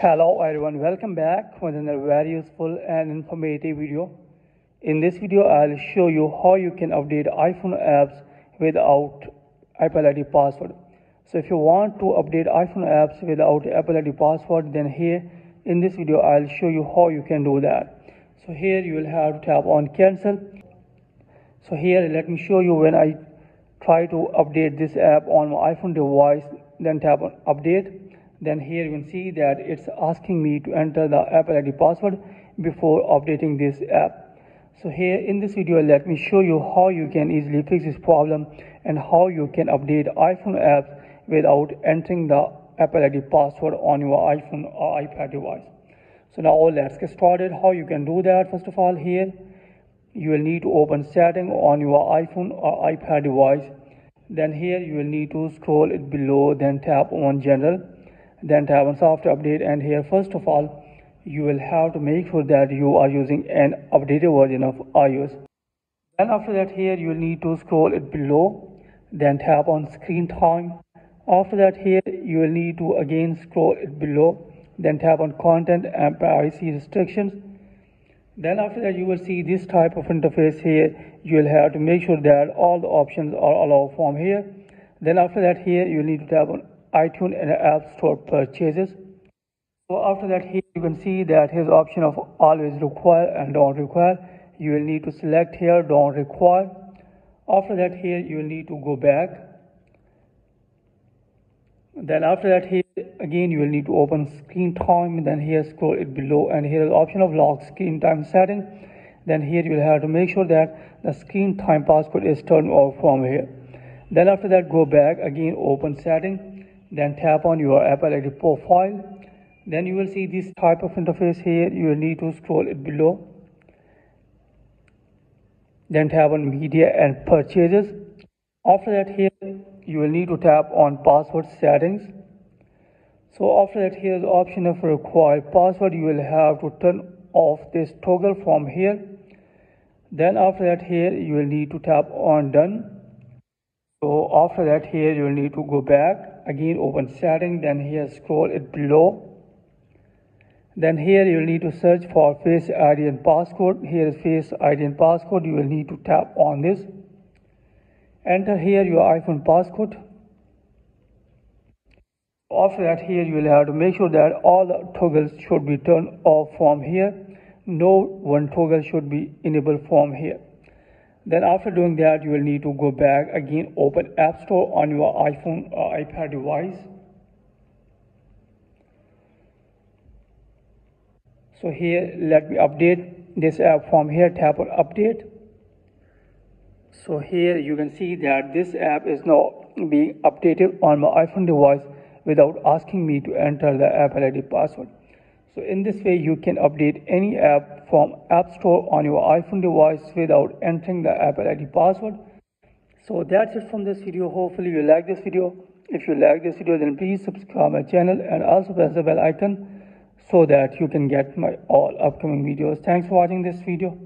Hello everyone, welcome back with another very useful and informative video. In this video, I'll show you how you can update iPhone apps without Apple ID password. So if you want to update iPhone apps without Apple ID password, then here in this video, I'll show you how you can do that. So here you will have to tap on cancel. So here, let me show you when I try to update this app on my iPhone device, then tap on update. Then here you can see that it's asking me to enter the Apple ID password before updating this app. So here in this video, let me show you how you can easily fix this problem and how you can update iPhone apps without entering the Apple ID password on your iPhone or iPad device. So now let's get started how you can do that. First of all, here you will need to open settings on your iPhone or iPad device. Then here you will need to scroll it below, then tap on general. Then tap on software update, and here first of all you will have to make sure that you are using an updated version of iOS. Then after that, here you will need to scroll it below, then tap on screen time. After that, here you will need to again scroll it below, then tap on content and privacy restrictions. Then after that, you will see this type of interface. Here you will have to make sure that all the options are allowed from here. Then after that, here you will need to tap on iTunes and App Store purchases. So after that, here you can see that here's option of always require and don't require. You will need to select here don't require. After that, here you will need to go back. Then after that, here again you will need to open screen time. Then here scroll it below, and here is option of lock screen time setting. Then here you will have to make sure that the screen time passcode is turned off from here. Then after that, go back again, open setting. Then tap on your Apple ID profile. Then you will see this type of interface. Here you will need to scroll it below, then tap on media and purchases. After that, here you will need to tap on password settings. So after that, here is the option of required password. You will have to turn off this toggle from here. Then after that, here you will need to tap on done. So after that, here you will need to go back again, open setting. Then here scroll it below. Then here you will need to search for Face ID and passcode. Here is Face ID and passcode. You will need to tap on this. Enter here your iPhone passcode. After that, here you will have to make sure that all the toggles should be turned off from here. No one toggle should be enabled from here. Then after doing that, you will need to go back again, open App Store on your iPhone or iPad device. So here, let me update this app from here, tap on update. So here you can see that this app is now being updated on my iPhone device without asking me to enter the Apple ID password. So in this way, you can update any app from App Store on your iPhone device without entering the Apple ID password. So that's it from this video. Hopefully you like this video. If you like this video, then please subscribe my channel and also press the bell icon so that you can get my all upcoming videos. Thanks for watching this video.